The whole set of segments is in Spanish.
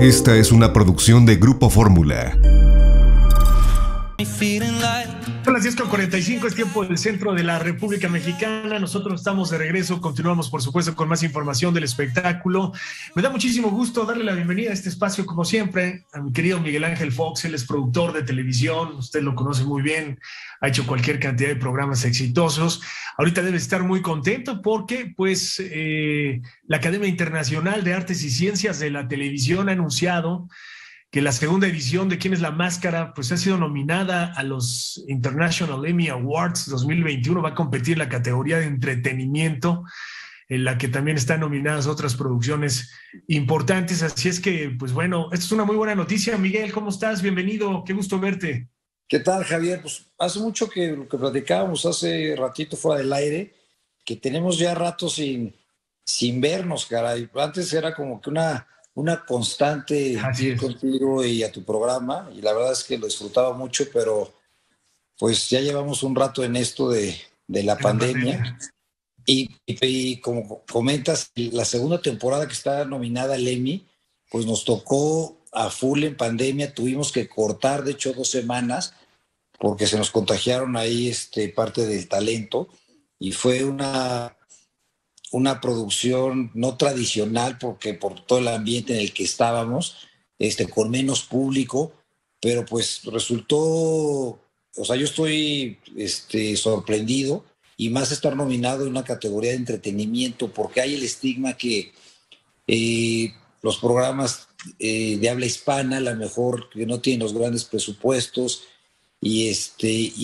Esta es una producción de Grupo Fórmula. Son las 10:45, es tiempo del centro de la República Mexicana. Nosotros estamos de regreso, continuamos por supuesto con más información del espectáculo. Me da muchísimo gusto darle la bienvenida a este espacio, como siempre, a mi querido Miguel Ángel Fox. Él es productor de televisión, usted lo conoce muy bien, ha hecho cualquier cantidad de programas exitosos. Ahorita debe estar muy contento porque pues la Academia Internacional de Artes y Ciencias de la Televisión ha anunciado que la segunda edición de ¿Quién es la Máscara? Pues ha sido nominada a los International Emmy Awards 2021. Va a competir en la categoría de entretenimiento, en la que también están nominadas otras producciones importantes. Así es que, pues bueno, esta es una muy buena noticia. Miguel, ¿cómo estás? Bienvenido, qué gusto verte. ¿Qué tal, Javier? Pues hace mucho que lo que platicábamos hace ratito fuera del aire, que tenemos ya rato sin vernos, caray. Antes era como que una constante contigo y a tu programa, y la verdad es que lo disfrutaba mucho, pero pues ya llevamos un rato en esto de la pandemia. Y como comentas, la segunda temporada que está nominada al Emmy, pues nos tocó a full en pandemia, tuvimos que cortar de hecho 2 semanas porque se nos contagiaron ahí parte del talento, y fue una producción no tradicional porque por todo el ambiente en el que estábamos, con menos público, pero pues resultó, o sea, yo estoy sorprendido, y más estar nominado en una categoría de entretenimiento, porque hay el estigma que los programas de habla hispana, a lo mejor que no tienen los grandes presupuestos y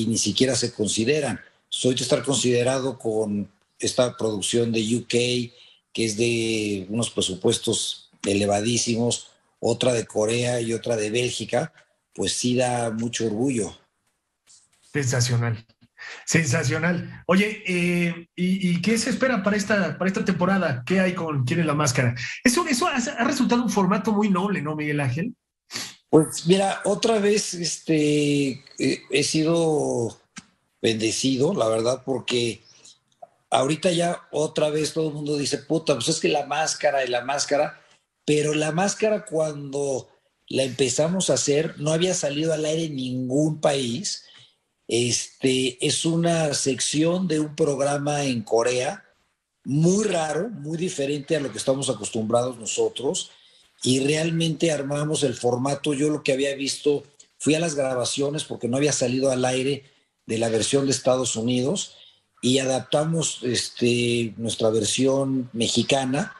ni siquiera se consideran. Soy de estar considerado con esta producción de UK, que es de unos presupuestos elevadísimos, otra de Corea y otra de Bélgica, pues sí da mucho orgullo. Sensacional, sensacional. Oye, ¿y qué se espera para esta temporada? ¿Qué hay con ¿Quién es la Máscara? Eso ha resultado un formato muy noble, ¿no, Miguel Ángel? Pues mira, otra vez he sido bendecido, la verdad, porque ahorita ya otra vez todo el mundo dice, puta, pues es que la máscara y la máscara, pero la máscara cuando la empezamos a hacer no había salido al aire en ningún país. Es una sección de un programa en Corea muy raro, muy diferente a lo que estamos acostumbrados nosotros, y realmente armamos el formato. Yo lo que había visto, fui a las grabaciones porque no había salido al aire de la versión de Estados Unidos, y adaptamos nuestra versión mexicana,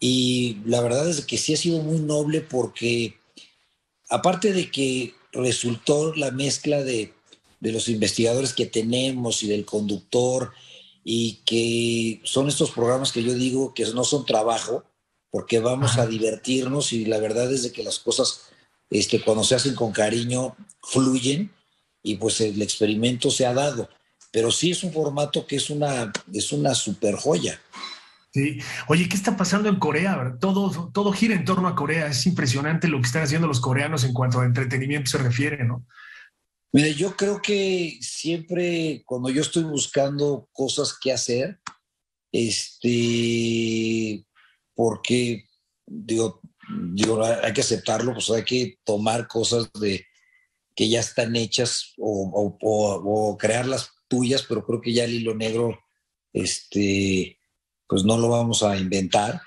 y la verdad es que sí ha sido muy noble porque aparte de que resultó la mezcla de los investigadores que tenemos y del conductor, y que son estos programas que yo digo que no son trabajo porque vamos a divertirnos, y la verdad es de que las cosas cuando se hacen con cariño fluyen, y pues el experimento se ha dado. Pero sí es un formato que es una super joya. Sí. Oye, ¿qué está pasando en Corea? Todo gira en torno a Corea. Es impresionante lo que están haciendo los coreanos en cuanto a entretenimiento se refiere, ¿no? Mira, yo creo que siempre cuando yo estoy buscando cosas que hacer, porque digo, hay que aceptarlo, pues hay que tomar cosas que ya están hechas o crearlas tuyas, pero creo que ya el hilo negro pues no lo vamos a inventar.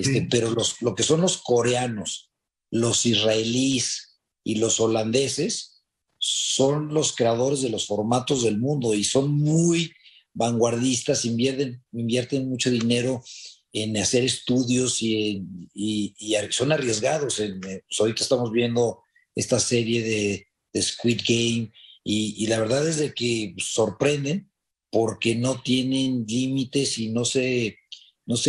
Sí. Pero lo que son los coreanos, los israelíes y los holandeses son los creadores de los formatos del mundo, y son muy vanguardistas, invierten mucho dinero en hacer estudios y son arriesgados. Pues ahorita estamos viendo esta serie de Squid Game, y la verdad es de que sorprenden porque no tienen límites y no se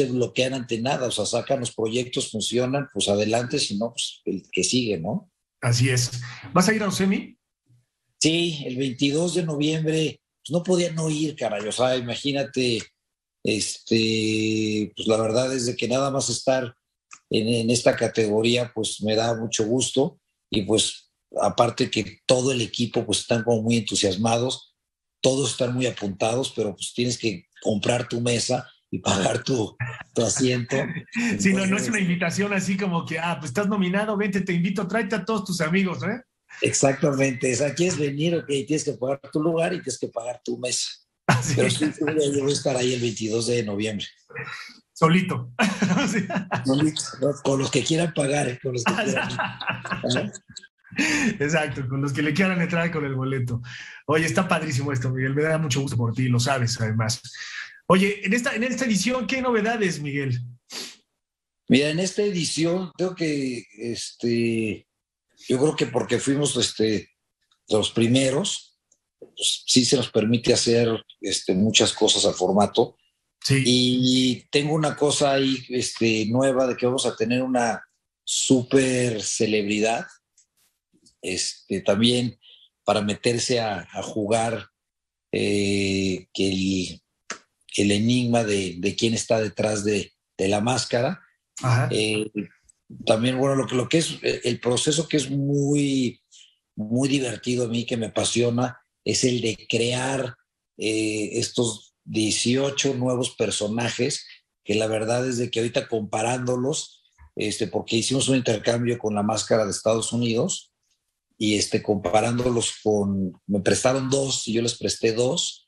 bloquean ante nada. O sea, sacan los proyectos, funcionan, pues adelante, si no, pues el que sigue, ¿no? Así es. ¿Vas a ir a Osemi? Sí, el 22 de noviembre. Pues no podía no ir, caray. O sea, imagínate, pues la verdad es de que nada más estar en esta categoría, pues me da mucho gusto, y pues aparte que todo el equipo pues están como muy entusiasmados, todos están muy apuntados, pero pues tienes que comprar tu mesa y pagar tu asiento. Sí, entonces, no es una invitación así como que, pues estás nominado, vente, te invito, tráete a todos tus amigos, ¿eh? Exactamente, o sea, quieres venir, ok, tienes que pagar tu lugar y tienes que pagar tu mesa. Así pero sí, yo voy a estar ahí el 22 de noviembre. Solito. Solito, ¿no? Con los que quieran pagar, con los que quieran. Exacto, con los que le quieran entrar con el boleto. Oye, está padrísimo esto, Miguel, me da mucho gusto por ti, lo sabes además. Oye, en esta edición, ¿qué novedades, Miguel? Mira, en esta edición creo que yo creo que porque fuimos los primeros, pues, sí se nos permite hacer muchas cosas a formato. Sí. Y tengo una cosa ahí nueva de que vamos a tener una super celebridad también para meterse a jugar que el enigma de quién está detrás de la máscara. Ajá. También, bueno, lo que es el proceso, que es muy, muy divertido a mí, que me apasiona, es el de crear estos 18 nuevos personajes, que la verdad es de que ahorita comparándolos, porque hicimos un intercambio con la máscara de Estados Unidos, y comparándolos me prestaron 2 y yo les presté 2,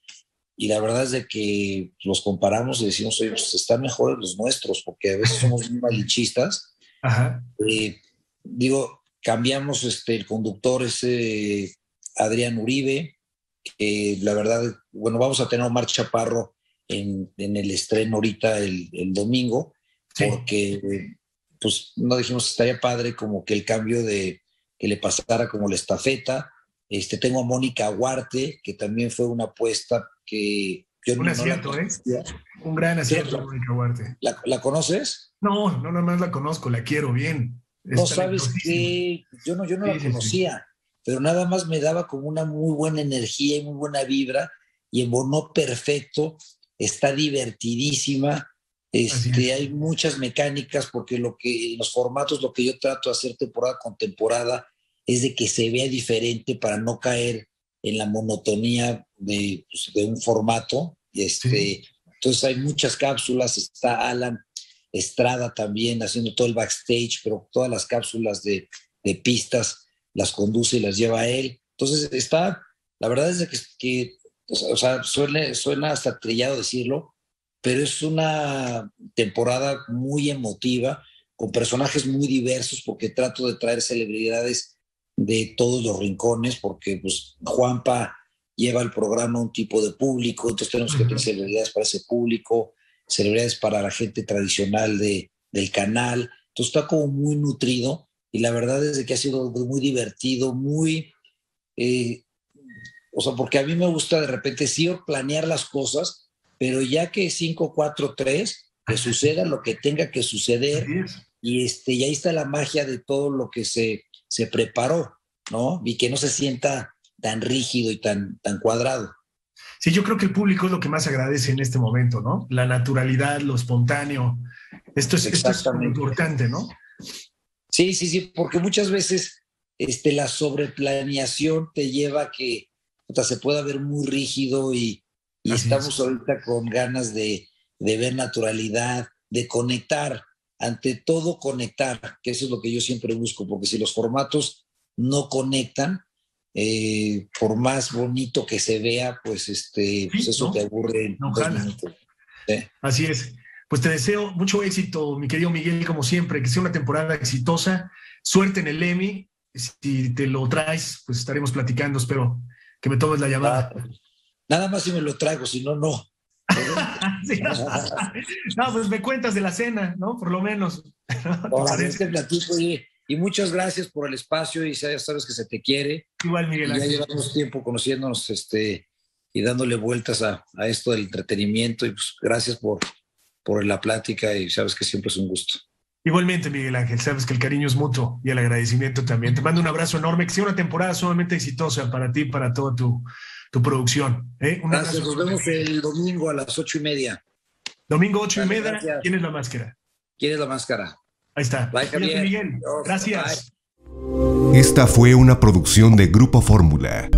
y la verdad es de que los comparamos y decimos, oye, pues están mejores los nuestros, porque a veces somos muy malichistas. Ajá. Cambiamos el conductor, ese Adrián Uribe, que la verdad, bueno, vamos a tener a Omar Chaparro en el estreno ahorita el domingo, sí. Porque pues no dijimos, estaría padre como que el cambio de que le pasara como la estafeta. Tengo a Mónica Huarte, que también fue una apuesta que yo un acierto, no ¿eh? Un gran acierto, Mónica Huarte. ¿La conoces? No, nada más la conozco, la quiero bien. No sabes que yo no la conocía, pero nada más me daba como una muy buena energía y muy buena vibra, y embonó perfecto, está divertidísima, hay muchas mecánicas, porque los formatos, lo que yo trato de hacer temporada con temporada, es de que se vea diferente para no caer en la monotonía de un formato. Sí. Entonces hay muchas cápsulas, está Alan Estrada también haciendo todo el backstage, pero todas las cápsulas de pistas las conduce y las lleva a él. Entonces la verdad es que o sea, suena hasta trillado decirlo, pero es una temporada muy emotiva, con personajes muy diversos, porque trato de traer celebridades de todos los rincones, porque pues Juanpa lleva el programa a un tipo de público, entonces tenemos que tener celebridades para ese público, celebridades para la gente tradicional del canal. Entonces está como muy nutrido, y la verdad es que ha sido muy divertido, muy... o sea, porque a mí me gusta de repente sí planear las cosas, pero ya que 5, 4, 3, que suceda lo que tenga que suceder, y ahí está la magia de todo lo que se preparó, ¿no? Y que no se sienta tan rígido y tan cuadrado. Sí, yo creo que el público es lo que más agradece en este momento, ¿no? La naturalidad, lo espontáneo. Esto es muy importante, ¿no? Sí, porque muchas veces la sobreplaneación te lleva a que se pueda ver muy rígido, y estamos ahorita con ganas de ver naturalidad, de conectar, ante todo conectar, que eso es lo que yo siempre busco, porque si los formatos no conectan, por más bonito que se vea, pues, pues eso, ¿no? Te aburre. No, así es. Pues te deseo mucho éxito, mi querido Miguel, como siempre, que sea una temporada exitosa. Suerte en el Emmy. Si te lo traes, pues estaremos platicando. Espero que me tomes la llamada. Nada más si me lo traigo, si no, no. Sí. No, pues me cuentas de la cena, ¿no? Por lo menos. Te platico, y muchas gracias por el espacio, y ya sabes que se te quiere. Igual, Miguel Ángel. Ya llevamos tiempo conociéndonos y dándole vueltas a esto del entretenimiento, y pues gracias por la plática, y sabes que siempre es un gusto. Igualmente, Miguel Ángel, sabes que el cariño es mutuo y el agradecimiento también. Te mando un abrazo enorme, que sea una temporada sumamente exitosa para ti y para toda tu producción, ¿eh? Gracias, nos vemos el domingo a las 8:30. Domingo 8:30, gracias. ¿Quién es la máscara? ¿Quién es la máscara? Ahí está. Bye, Javier. Miguel. Gracias. Bye. Esta fue una producción de Grupo Fórmula.